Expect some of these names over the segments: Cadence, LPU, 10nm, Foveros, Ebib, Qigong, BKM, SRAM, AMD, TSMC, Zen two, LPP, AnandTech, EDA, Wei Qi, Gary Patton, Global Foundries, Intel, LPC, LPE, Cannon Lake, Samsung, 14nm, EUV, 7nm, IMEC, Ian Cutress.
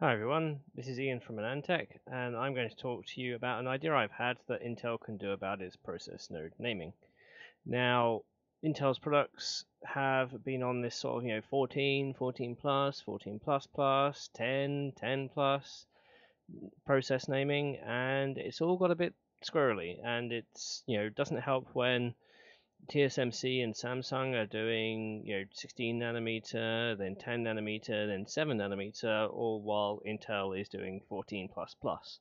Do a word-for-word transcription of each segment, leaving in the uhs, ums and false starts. Hi everyone, this is Ian from AnandTech, and I'm going to talk to you about an idea I've had that Intel can do about its process node naming. Now, Intel's products have been on this sort of, you know, fourteen, fourteen plus, fourteen plus plus, ten, ten plus process naming, and it's all got a bit squirrely, and it's, you know, doesn't help when T S M C and Samsung are doing, you know, sixteen nanometer, then ten nanometer, then seven nanometer, all while Intel is doing fourteen plus plus.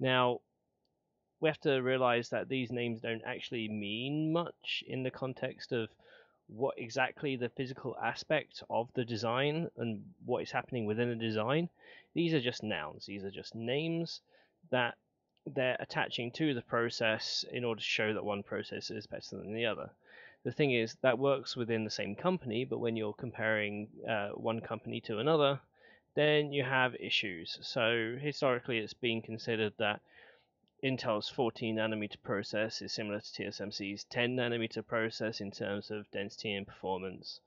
Now, we have to realize that these names don't actually mean much in the context of what exactly the physical aspect of the design and what is happening within a design. These are just nouns. These are just names that they're attaching to the process in order to show that one process is better than the other. The thing is, that works within the same company, but when you're comparing uh, one company to another, then you have issues. So historically, it's been considered that Intel's fourteen nanometer process is similar to T S M C's ten nanometer process in terms of density and performance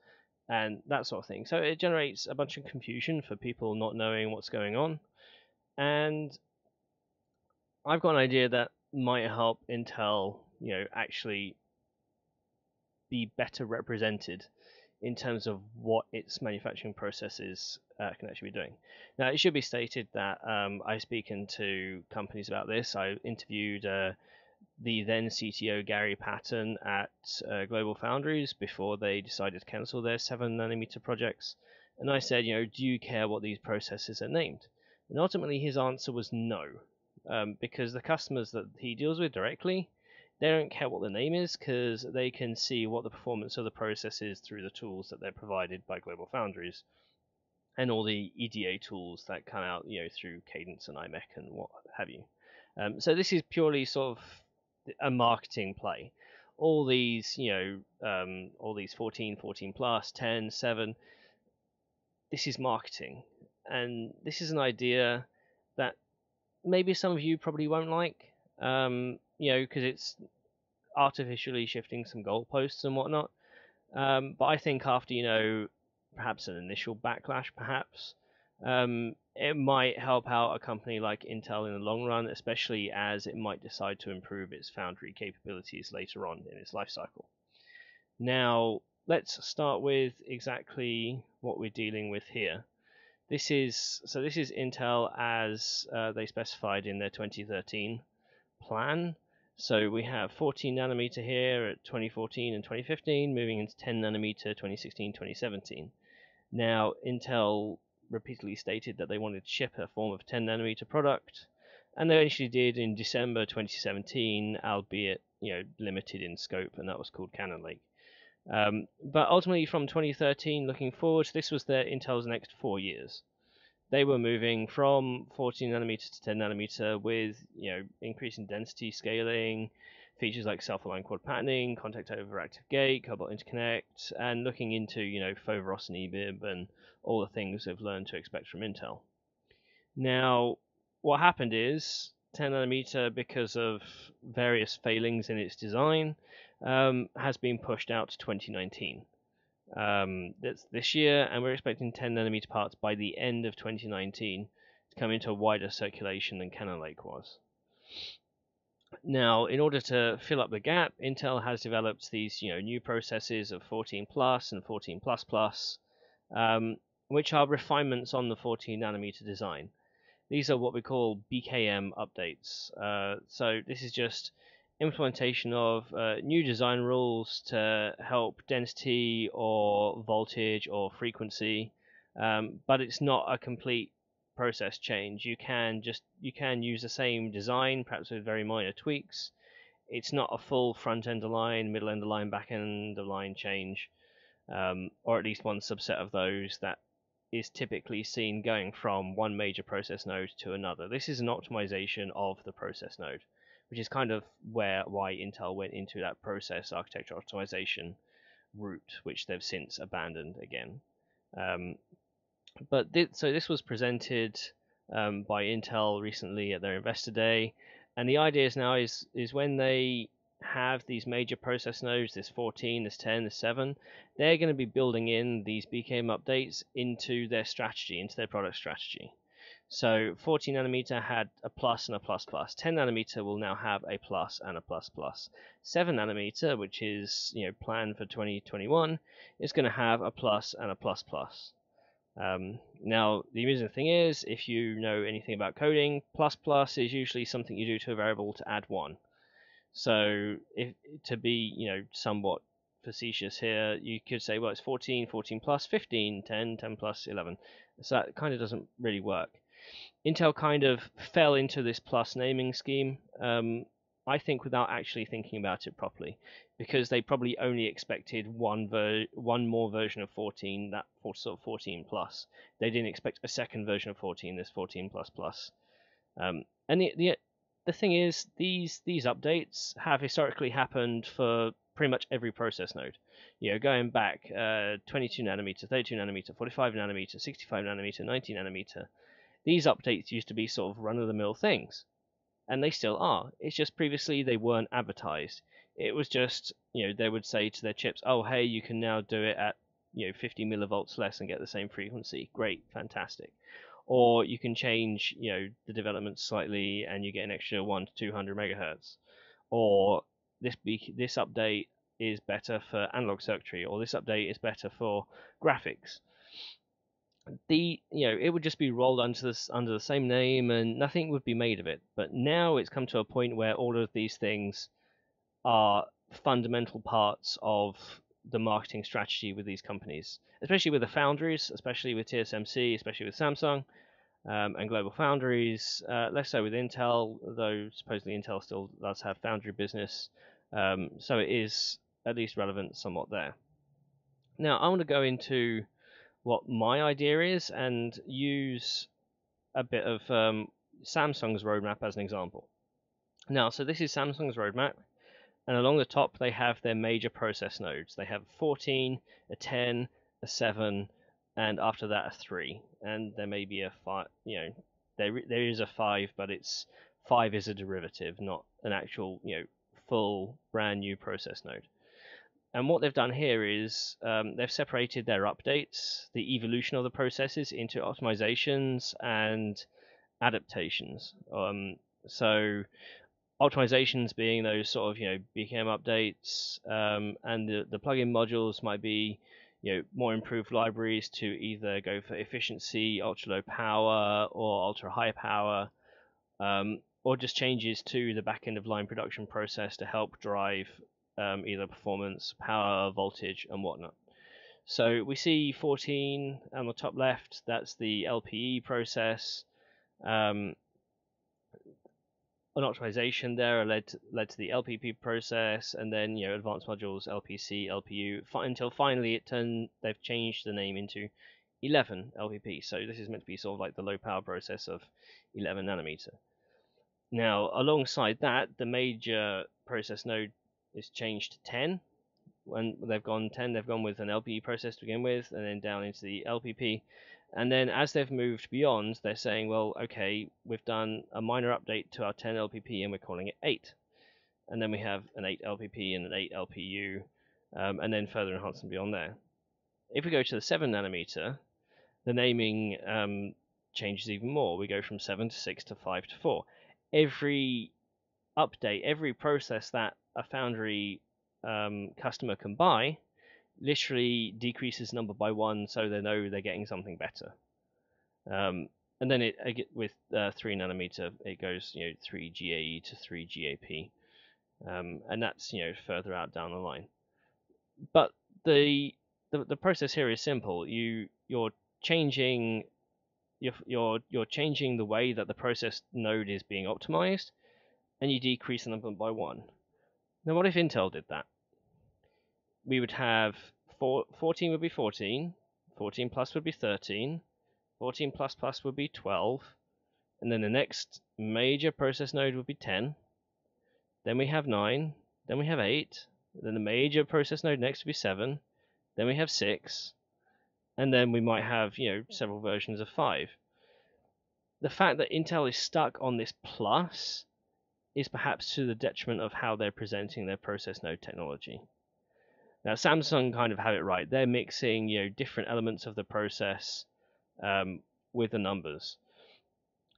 and that sort of thing. So it generates a bunch of confusion for people not knowing what's going on. And I've got an idea that might help Intel, you know, actually be better represented in terms of what its manufacturing processes uh, can actually be doing. Now, it should be stated that um, I've spoken to companies about this. I interviewed uh, the then C T O Gary Patton at uh, Global Foundries before they decided to cancel their seven nanometer projects, and I said, you know, do you care what these processes are named? And ultimately, his answer was no. Um, because the customers that he deals with directly, they don't care what the name is because they can see what the performance of the process is through the tools that they're provided by Global Foundries and all the E D A tools that come out, you know, through Cadence and I M E C and what have you. Um, so this is purely sort of a marketing play. All these, you know, um, all these fourteen, fourteen plus, ten, seven, this is marketing. And this is an idea that maybe some of you probably won't like, um, you know, because it's artificially shifting some goalposts and whatnot. Um, but I think after, you know, perhaps an initial backlash, perhaps, um, it might help out a company like Intel in the long run, especially as it might decide to improve its foundry capabilities later on in its life cycle. Now, let's start with exactly what we're dealing with here. This is so. This is Intel as uh, they specified in their twenty thirteen plan. So we have fourteen nanometer here at twenty fourteen and twenty fifteen, moving into ten nanometer twenty sixteen, twenty seventeen. Now Intel repeatedly stated that they wanted to ship a form of ten nanometer product, and they actually did in December twenty seventeen, albeit, you know, limited in scope, and that was called Cannon Lake. Um, but ultimately, from twenty thirteen looking forward, this was their Intel's next four years. They were moving from fourteen nanometer to ten nanometer with, you know, increasing density scaling, features like self-aligned quad patterning, contact over active gate, cobalt interconnect, and looking into, you know, Foveros and Ebib and all the things they've learned to expect from Intel. Now, what happened is ten nanometer, because of various failings in its design, um, has been pushed out to twenty nineteen. Um, that's this year, and we're expecting ten nanometer parts by the end of twenty nineteen to come into a wider circulation than Cannon Lake was. Now, in order to fill up the gap, Intel has developed these, you know, new processes of fourteen plus and fourteen plus plus, um, which are refinements on the fourteen nanometer design. These are what we call B K M updates. Uh, so this is just implementation of uh, new design rules to help density or voltage or frequency, um, but it's not a complete process change. You can just you can use the same design, perhaps with very minor tweaks. It's not a full front end of line, middle end of line, back end of line change, um, or at least one subset of those that is typically seen going from one major process node to another. This is an optimization of the process node, which is kind of where why Intel went into that process architecture optimization route, which they've since abandoned again. Um, but th so this was presented um, by Intel recently at their Investor Day, and the idea is now is is when they have these major process nodes, this fourteen, this ten, this seven, they're going to be building in these B K M updates into their strategy, into their product strategy. So fourteen nanometer had a plus and a plus plus. ten nanometer will now have a plus and a plus plus. seven nanometer, which is, you know, planned for twenty twenty-one, is going to have a plus and a plus plus. Um, now the amusing thing is, if you know anything about coding, plus plus is usually something you do to a variable to add one. So if to be, you know, somewhat facetious here, you could say, well, it's fourteen, fourteen plus, fifteen, ten, ten plus, eleven. So that kind of doesn't really work. Intel kind of fell into this plus naming scheme, um, I think, without actually thinking about it properly, because they probably only expected one ver one more version of fourteen, that sort of fourteen plus. They didn't expect a second version of fourteen, this fourteen plus plus. Um, and the, the the thing is, these these updates have historically happened for pretty much every process node. You know, going back uh, twenty-two nanometer, thirty-two nanometer, forty-five nanometer, sixty-five nanometer, ninety nanometer. These updates used to be sort of run-of-the-mill things, and they still are. It's just previously they weren't advertised. It was just, you know, they would say to their chips, oh, hey, you can now do it at, you know, fifty millivolts less and get the same frequency. Great, fantastic. Or you can change, you know, the development slightly and you get an extra one to two hundred megahertz. Or this this update is better for analog circuitry, or this update is better for graphics. The you know it would just be rolled under this under the same name, and nothing would be made of it. But now it's come to a point where all of these things are fundamental parts of the marketing strategy with these companies, especially with the foundries, especially with T S M C, especially with Samsung. Um, and Global Foundries, uh, less so with Intel, though supposedly Intel still does have foundry business, um, so it is at least relevant somewhat there. Now I want to go into what my idea is and use a bit of um, Samsung's roadmap as an example. Now, so this is Samsung's roadmap, and along the top they have their major process nodes. They have fourteen, a ten, a seven, and after that a three, and there may be a five. You know, there there is a five, but it's five is a derivative, not an actual, you know, full brand new process node. And what they've done here is um, they've separated their updates, the evolution of the processes, into optimizations and adaptations. Um, so optimizations being those sort of, you know, B K M updates, um, and the the plugin modules might be, you know, more improved libraries to either go for efficiency, ultra low power, or ultra high power, um, or just changes to the back end of line production process to help drive um, either performance, power, voltage, and whatnot. So we see fourteen on the top left. That's the L P E process. Um, an optimization there led to, led to the L P P process, and then, you know, advanced modules, L P C, L P U, until finally it turned they've changed the name into eleven L P P. So this is meant to be sort of like the low power process of eleven nanometer. Now alongside that, the major process node is changed to ten. When they've gone ten, they've gone with an L P E process to begin with, and then down into the L P P. And then as they've moved beyond, they're saying, well, okay, we've done a minor update to our ten L P P and we're calling it eight. And then we have an eight L P P and an eight L P U, um, and then further enhancement beyond there. If we go to the seven nanometer, the naming um, changes even more. We go from seven to six to five to four. Every update, every process that a foundry um, customer can buy literally decreases number by one, so they know they're getting something better. Um, and then it with uh, three nanometer, it goes, you know, three G A E to three G A P, um, and that's, you know, further out down the line. But the the, the process here is simple. You you're changing you're, you're you're changing the way that the process node is being optimized, and you decrease the number by one. Now, what if Intel did that? We would have four, fourteen would be fourteen, fourteen plus would be thirteen, fourteen plus plus would be twelve, and then the next major process node would be ten, then we have nine, then we have eight, then the major process node next would be seven, then we have six, and then we might have, you know, several versions of five. The fact that Intel is stuck on this plus is perhaps to the detriment of how they're presenting their process node technology. Now Samsung kind of have it right. They're mixing, you know, different elements of the process um, with the numbers.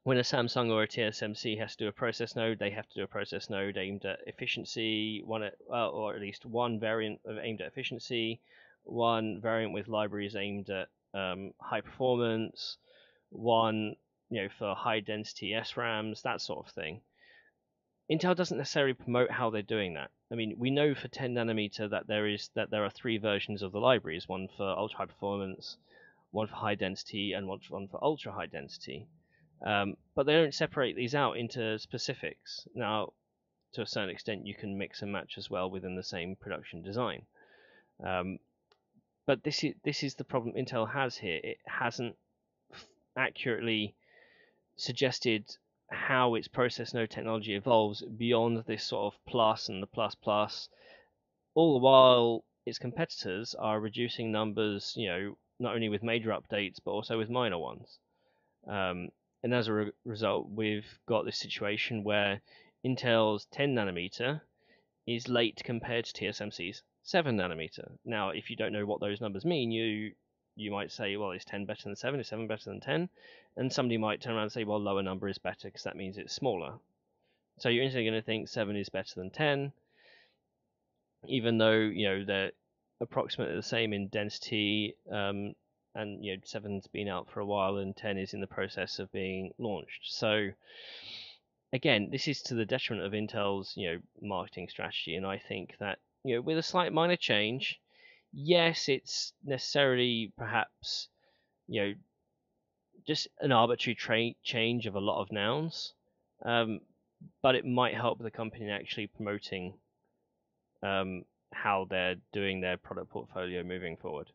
when a Samsung or a T S M C has to do a process node, they have to do a process node aimed at efficiency, one at, uh, or at least one variant aimed at efficiency, one variant with libraries aimed at um, high performance, one you know for high density S RAMs, that sort of thing. Intel doesn't necessarily promote how they're doing that. I mean, we know for ten nanometer that there is that there are three versions of the libraries: one for ultra high performance, one for high density, and one for, one for ultra high density. Um, but they don't separate these out into specifics. Now, to a certain extent, you can mix and match as well within the same production design. Um, but this is this is the problem Intel has here. It hasn't accurately suggested how its process node technology evolves beyond this sort of plus and the plus plus, all the while its competitors are reducing numbers, you know, not only with major updates but also with minor ones. Um, and as a re result, we've got this situation where Intel's ten nanometer is late compared to T S M C's seven nanometer. Now, if you don't know what those numbers mean, you You might say, well, is ten better than seven? Is seven better than ten? And somebody might turn around and say, well, lower number is better because that means it's smaller. So you're instantly going to think seven is better than ten, even though you know they're approximately the same in density, um, and you know seven's been out for a while and ten is in the process of being launched. So again, this is to the detriment of Intel's you know marketing strategy, and I think that you know with a slight minor change. Yes, it's necessarily perhaps, you know, just an arbitrary tra change of a lot of nouns, um, but it might help the company in actually promoting um, how they're doing their product portfolio moving forward.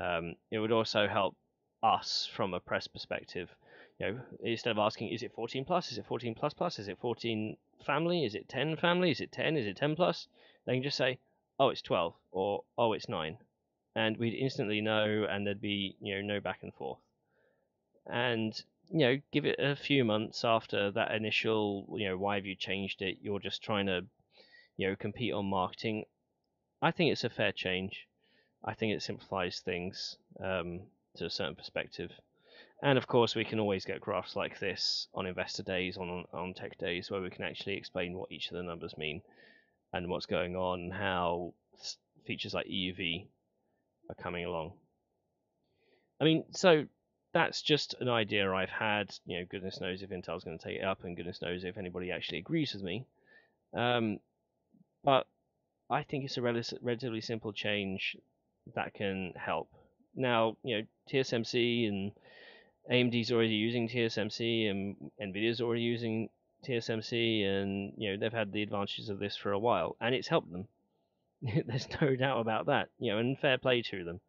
Um, it would also help us from a press perspective. You know, instead of asking, is it fourteen plus? Is it fourteen plus plus? Is it fourteen family? Is it ten family? Is it ten? Is it ten plus? They can just say, oh, it's twelve, or oh, it's nine, and we'd instantly know, and there'd be you know no back and forth. And you know, give it a few months after that initial you know why have you changed it? You're just trying to you know compete on marketing. I think it's a fair change. I think it simplifies things um, to a certain perspective. And of course, we can always get graphs like this on investor days, on on tech days, where we can actually explain what each of the numbers mean. And what's going on, how features like E U V are coming along. I mean, so that's just an idea I've had. You know, goodness knows if Intel's going to take it up, and goodness knows if anybody actually agrees with me. Um, but I think it's a rel relatively simple change that can help. Now, you know, T S M C and A M D's already using T S M C, and Nvidia's already using T S M C, and you know they've had the advantages of this for a while, and it's helped them. There's no doubt about that. You know, and fair play to them.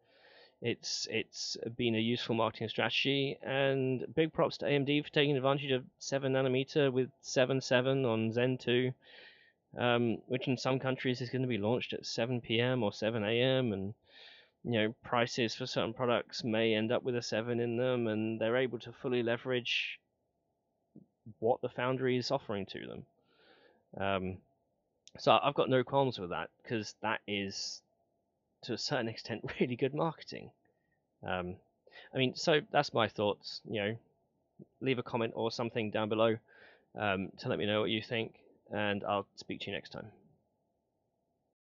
It's it's been a useful marketing strategy, and big props to A M D for taking advantage of seven nanometer with seven seven on Zen two, um, which in some countries is going to be launched at seven P M or seven A M, and you know prices for certain products may end up with a seven in them, and they're able to fully leverage what the Foundry is offering to them. Um, so I've got no qualms with that, because that is, to a certain extent, really good marketing. Um, I mean, so that's my thoughts. You know, leave a comment or something down below um, to let me know what you think, and I'll speak to you next time.